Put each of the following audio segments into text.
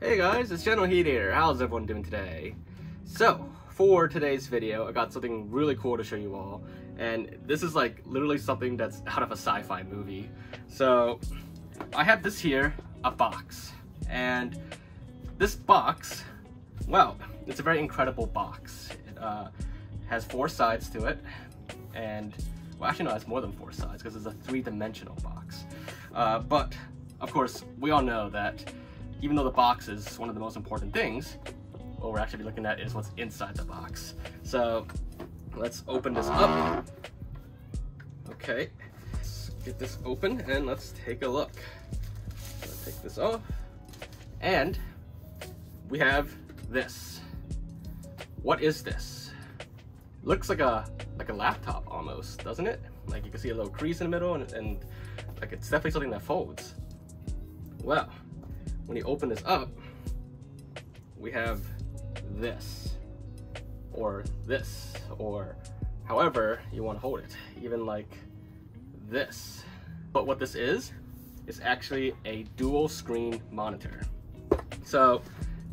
Hey guys, it's General Heat here. How's everyone doing today? So, for today's video, I got something really cool to show you all. And this is like literally something that's out of a sci-fi movie. So, I have this here, a box. And this box, well, it's a very incredible box. It has four sides to it. And, well, actually no, it has more than four sides because it's a three-dimensional box. But, of course, we all know that even though the box is one of the most important things, what we're actually looking at is what's inside the box. So let's open this up. Okay, let's get this open and let's take a look. Let's take this off. And we have this. What is this? Looks like a laptop almost, doesn't it? Like you can see a little crease in the middle and like it's definitely something that folds. Well, when you open this up, we have this, or however you want to hold it, even like this. But what this is actually a dual screen monitor. So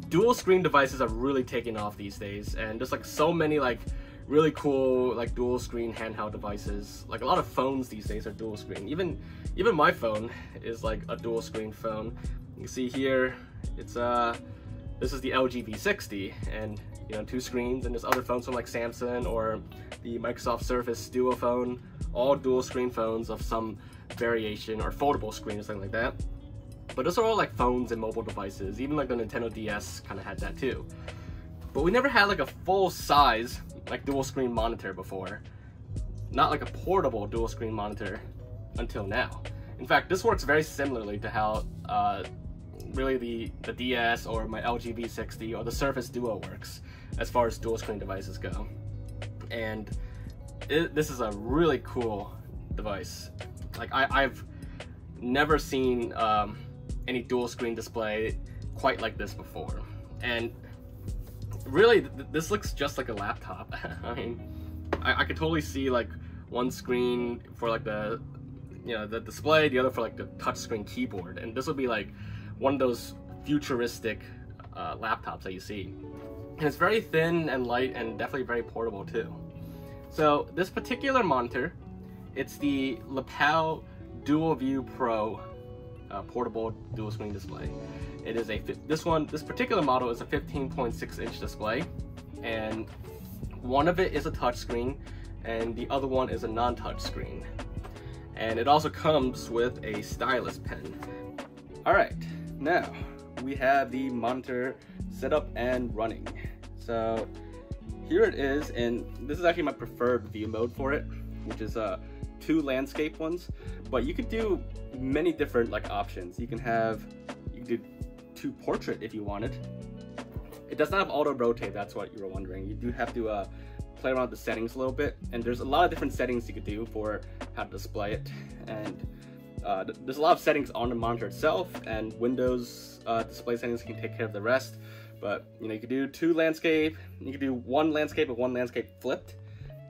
dual screen devices are really taking off these days, and there's like so many like really cool like dual screen handheld devices. Like a lot of phones these days are dual screen. Even my phone is like a dual screen phone. You can see here, it's this is the LG V60, and you know, two screens, and there's other phones from like Samsung or the Microsoft Surface Duo phone, all dual screen phones of some variation or foldable screen or something like that. But those are all like phones and mobile devices. Even like the Nintendo DS kind of had that too. But we never had like a full size like dual screen monitor before, not like a portable dual screen monitor until now. In fact, this works very similarly to how really the DS or my LG V60 or the Surface Duo works as far as dual screen devices go. And this is a really cool device. Like I've never seen any dual screen display quite like this before. And really this looks just like a laptop. I mean, I could totally see like one screen for like the, you know, the display, the other for like the touchscreen keyboard, and this would be like one of those futuristic laptops that you see. And it's very thin and light and definitely very portable too. So this particular monitor, it's the Lepow Dual View Pro portable dual screen display. It is a, this particular model is a 15.6-inch display, and one of it is a touchscreen and the other one is a non-touch screen. And it also comes with a stylus pen. All right. Now, we have the monitor set up and running. So here it is, and this is actually my preferred view mode for it, which is two landscape ones, but you could do many different like options. You could do two portrait if you wanted. It does not have auto rotate, that's what you were wondering. You do have to play around with the settings a little bit, and there's a lot of different settings you could do for how to display it. And there's a lot of settings on the monitor itself, and Windows display settings can take care of the rest. But you know, you could do two landscape, you could do one landscape and one landscape flipped.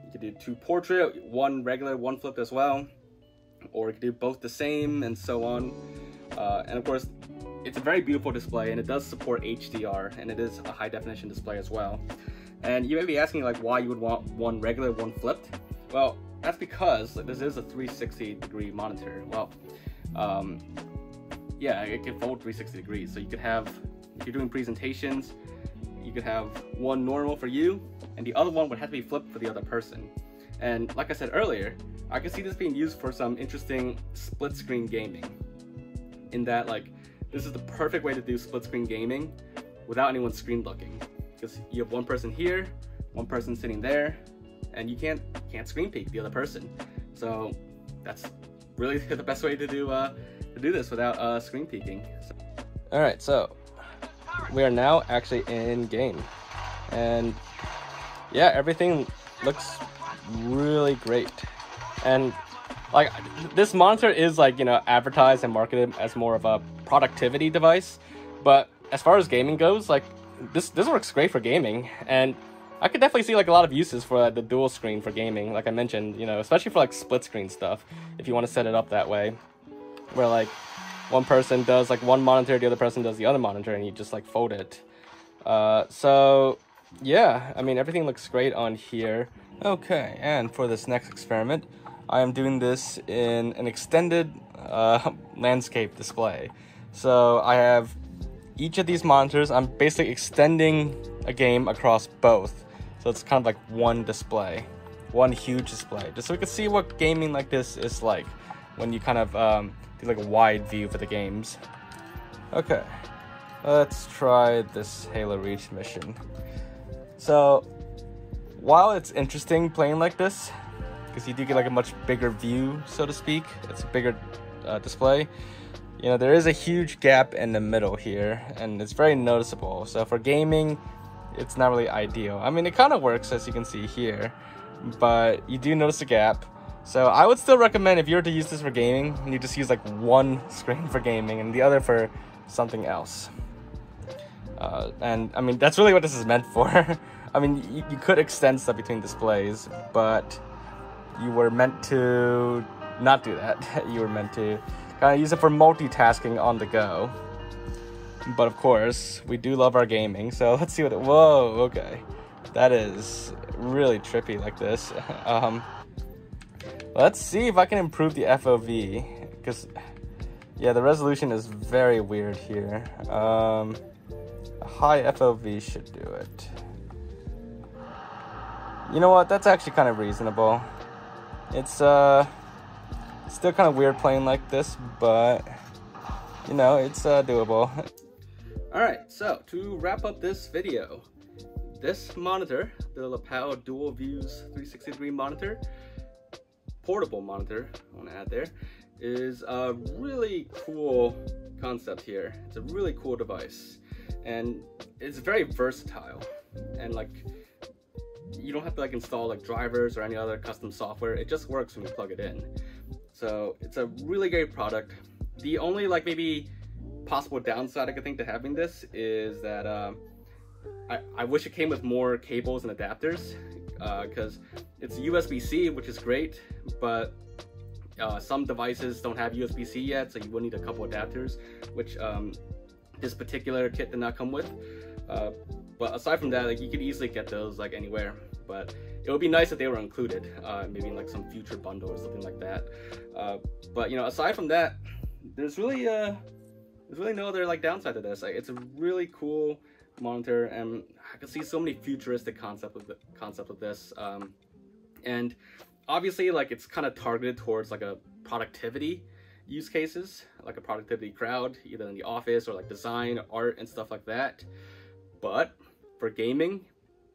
You could do two portrait, one regular, one flipped as well, or you could do both the same, and so on. And of course, it's a very beautiful display, and it does support HDR, and it is a high definition display as well. And you may be asking like why you would want one regular, one flipped. Well, that's because like, this is a 360-degree monitor. Well, yeah, it can fold 360 degrees. So you could have, if you're doing presentations, you could have one normal for you, and the other one would have to be flipped for the other person. And like I said earlier, I could see this being used for some interesting split-screen gaming. In that, like, this is the perfect way to do split-screen gaming without anyone's screen looking, because you have one person here, one person sitting there, and you can't screen peek the other person. So that's really the best way to do this without screen peeking. So. All right, so we are now actually in game, and yeah, everything looks really great. And like this monitor is like, you know, advertised and marketed as more of a productivity device, but as far as gaming goes, like this works great for gaming. And I could definitely see like a lot of uses for the dual screen for gaming, like I mentioned, you know, especially for like split screen stuff, if you want to set it up that way, where like one person does like one monitor, the other person does the other monitor, and you just like fold it. So yeah, I mean, everything looks great on here. Okay, and for this next experiment, I am doing this in an extended landscape display. So I have each of these monitors, I'm basically extending a game across both. So it's kind of like one display, one huge display, just so we can see what gaming like this is like when you kind of do like a wide view for the games. Okay, let's try this Halo Reach mission. So while it's interesting playing like this, because you do get like a much bigger view, so to speak, it's a bigger display, you know, there is a huge gap in the middle here, and it's very noticeable. So for gaming, it's not really ideal. I mean, it kind of works, as you can see here, but you do notice a gap. So I would still recommend, if you were to use this for gaming, you just use like one screen for gaming and the other for something else. And I mean, that's really what this is meant for. I mean, you could extend stuff between displays, but you were meant to not do that. You were meant to kind of use it for multitasking on the go. But of course, we do love our gaming, so let's see what it... Whoa, okay. That is really trippy like this. Let's see if I can improve the FOV, because, yeah, the resolution is very weird here. A high FOV should do it. You know what, that's actually kind of reasonable. It's still kind of weird playing like this, but you know, it's doable. All right, so to wrap up this video, this monitor, the Lepow DualViews 363 monitor, portable monitor, I want to add there, is a really cool concept here. It's a really cool device, and it's very versatile, and like, you don't have to like install like drivers or any other custom software. It just works when you plug it in. So it's a really great product. The only like maybe possible downside I could think to having this is that I wish it came with more cables and adapters, because it's USB-C, which is great, but some devices don't have USB-C yet, so you will need a couple adapters, which this particular kit did not come with. But aside from that, like, you could easily get those like anywhere, but it would be nice if they were included, maybe in like some future bundle or something like that. But you know, aside from that, there's really no other like downside to this. Like, it's a really cool monitor, and I can see so many futuristic concept of this. And obviously, like, it's kind of targeted towards like a productivity use cases, like a productivity crowd, either in the office or like design, art, and stuff like that. But for gaming,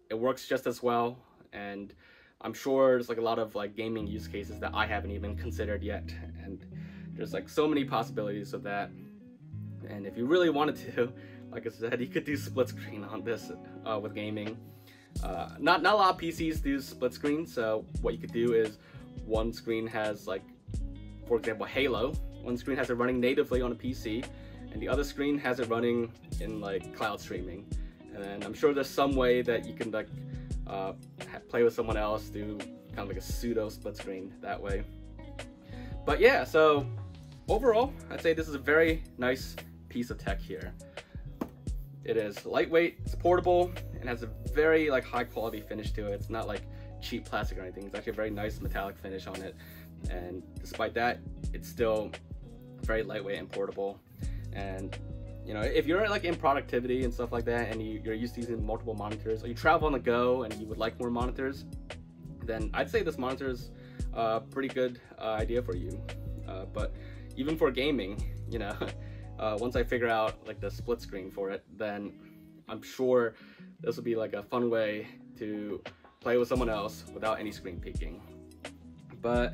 it works just as well, and I'm sure there's like a lot of like gaming use cases that I haven't even considered yet, and there's like so many possibilities of that. And if you really wanted to, like I said, you could do split screen on this with gaming. Not a lot of PCs do split screen, so what you could do is one screen has like, for example, Halo. One screen has it running natively on a PC, and the other screen has it running in like cloud streaming. And I'm sure there's some way that you can like play with someone else, do kind of like a pseudo split screen that way. But yeah, so overall, I'd say this is a very nice piece of tech here. It is lightweight, it's portable, and has a very like high quality finish to it. It's not like cheap plastic or anything. It's actually a very nice metallic finish on it. And despite that, it's still very lightweight and portable. And you know, if you're like in productivity and stuff like that, and you're used to using multiple monitors, or you travel on the go and you would like more monitors, then I'd say this monitor is a pretty good idea for you. But even for gaming, you know, once I figure out like the split screen for it, then I'm sure this will be like a fun way to play with someone else without any screen peeking. But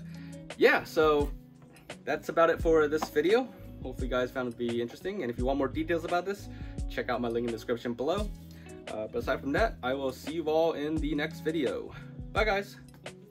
yeah, so that's about it for this video. Hopefully you guys found it to be interesting, and if you want more details about this, check out my link in the description below. But aside from that, I will see you all in the next video. Bye guys!